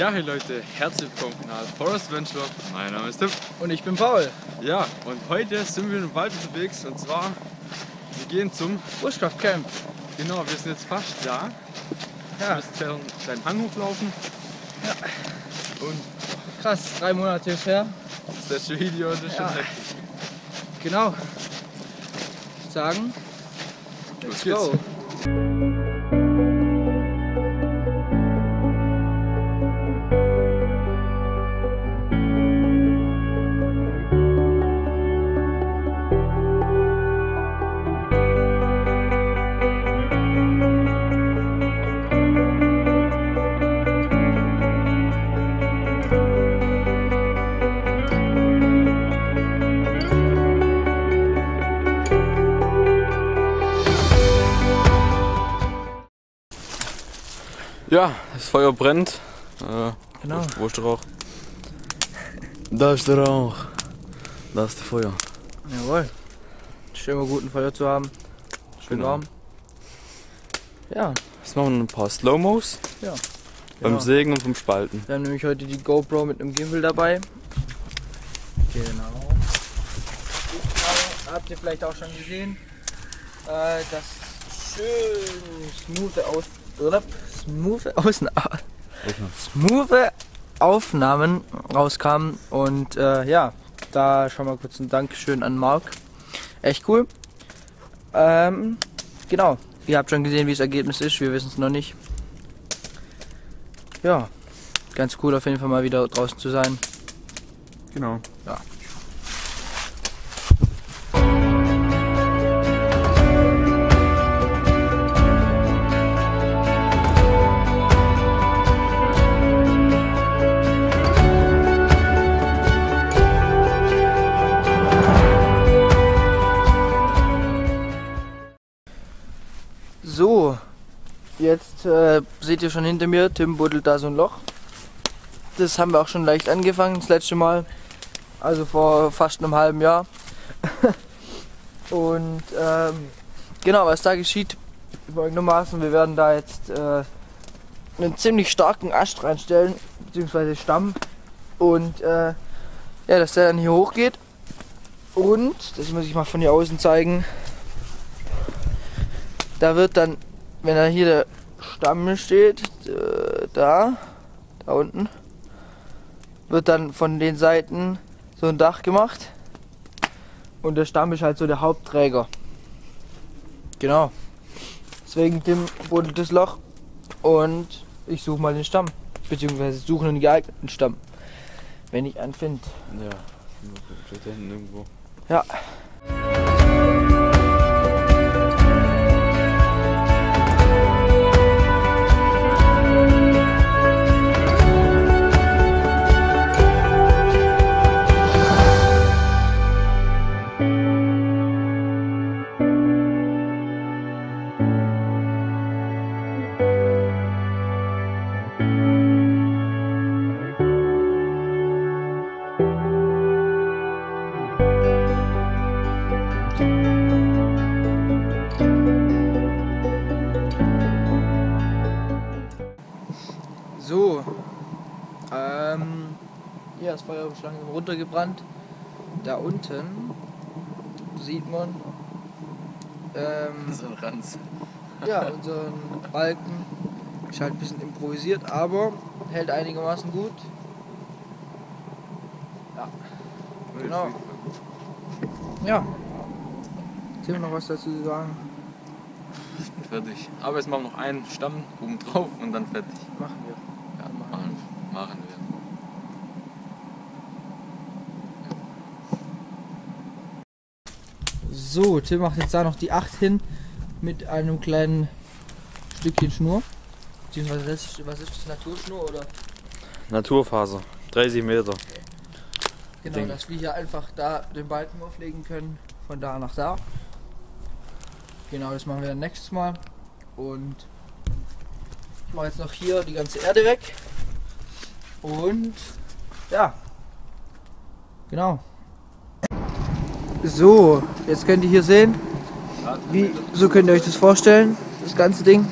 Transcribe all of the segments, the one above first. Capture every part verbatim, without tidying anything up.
Ja, hey Leute, herzlich willkommen zum Kanal Forest Adventure. Mein Name ist Tim. Und ich bin Paul. Ja, und heute sind wir im Wald unterwegs und zwar, wir gehen zum Bushcraft Camp. Genau, wir sind jetzt fast da. Ja. Wir müssen einen kleinen Hang hochlaufen. Ja. Und krass, drei Monate ist her. Das letzte Video, das ist ja schon heftig. Genau. Ich würde sagen, let's go. Ja, das Feuer brennt. Äh, genau. Wo ist der Rauch? Da ist der Rauch. Da ist das Feuer. Jawohl. Schön, mal guten Feuer zu haben. Schön genau. warm. Ja. Jetzt machen wir ein paar Slow-Mos. Ja. Beim ja. Sägen und vom Spalten. Wir haben nämlich heute die GoPro mit einem Gimbal dabei. Genau. Habt ihr vielleicht auch schon gesehen, äh, das schön smooth aus. Smooth, Außen smooth Aufnahmen rauskamen und äh, ja, da schon mal kurz ein Dankeschön an Marc. Echt cool. Ähm, genau, ihr habt schon gesehen, wie das Ergebnis ist, wir wissen es noch nicht. Ja, ganz cool auf jeden Fall mal wieder draußen zu sein. Genau. Ja. So, jetzt äh, seht ihr schon hinter mir, Tim buddelt da so ein Loch. Das haben wir auch schon leicht angefangen, das letzte Mal, also vor fast einem halben Jahr. Und ähm, genau, was da geschieht, folgendermaßen, wir werden da jetzt äh, einen ziemlich starken Ast reinstellen, beziehungsweise Stamm. Und äh, ja, dass der dann hier hochgeht. Und, das muss ich mal von hier außen zeigen. Da wird dann, wenn da hier der Stamm steht, äh, da, da unten, wird dann von den Seiten so ein Dach gemacht. Und der Stamm ist halt so der Hauptträger. Genau. Deswegen Tim buddelt das Loch und ich suche mal den Stamm. Beziehungsweise suche einen geeigneten Stamm. Wenn ich einen finde. Ja, steht da hinten irgendwo. Ja. So, ähm, ja, das Feuer ist langsam runtergebrannt. Da unten sieht man ähm, so ein Ranz. Ja, unseren Balken ist halt ein bisschen improvisiert, aber hält einigermaßen gut. Ja, genau. Ja, sehen wir noch was dazu zu sagen? Ich bin fertig. Aber jetzt machen wir noch einen Stamm oben drauf und dann fertig. Machen wir. Machen wir. So, Tim macht jetzt da noch die acht hin mit einem kleinen Stückchen Schnur. Beziehungsweise, das ist, was ist das? Naturschnur oder? Naturfaser, dreißig Meter. Okay. Genau, Ding. Dass wir hier einfach da den Balken auflegen können, von da nach da. Genau, das machen wir dann nächstes Mal. Und ich mache jetzt noch hier die ganze Erde weg. Und ja, genau. So, jetzt könnt ihr hier sehen, wie, so könnt ihr euch das vorstellen, das ganze Ding.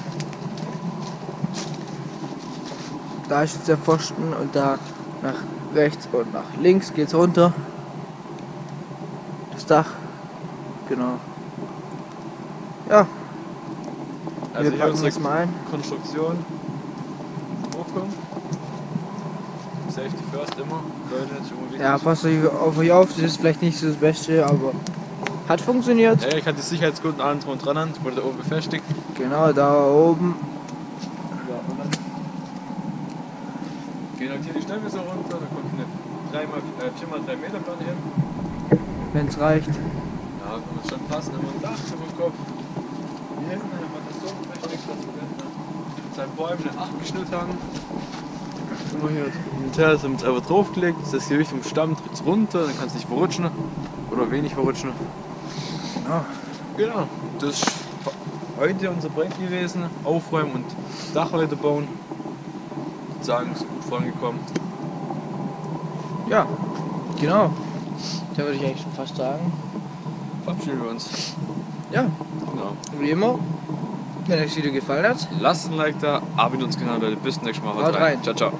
Da ist jetzt der Pfosten und da nach rechts und nach links geht's runter. Das Dach. Genau. Ja. Also wir packen jetzt mal ein. Konstruktion. Hochkommen. Safety first immer. Leute, ja, passt auf euch auf. Das ist vielleicht nicht so das Beste, aber hat funktioniert. Ja, ich hatte Sicherheitsgurten allen drum und dran an. Wurde da oben befestigt. Genau, da oben. Gehen halt hier die Schnellwässer runter, da kommt eine vier mal drei Meter Bahn hin. Wenn es reicht. Ja, kann man schon passen, wenn man ein Dach über den Kopf. Hier hinten haben wir das so befestigt, dass wir mit seinen Bäumen eine acht geschnitten haben. Nur hier mit dem Teil sind wir einfach draufgelegt, das hier Richtung Stamm tritt runter, dann kann es nicht verrutschen. Oder wenig verrutschen. Ja. Genau, das ist heute unser Projekt gewesen. Aufräumen und Dach weiter bauen. Sagen, ist gut vorangekommen. Ja, genau. Da würde ich eigentlich schon fast sagen. Verabschieden wir uns. Ja, genau. Wie immer, wenn euch das Video gefallen hat, lasst ein Like da, abonniert uns genau, Leute. Bis zum nächsten Mal. Haut rein. Ciao, ciao.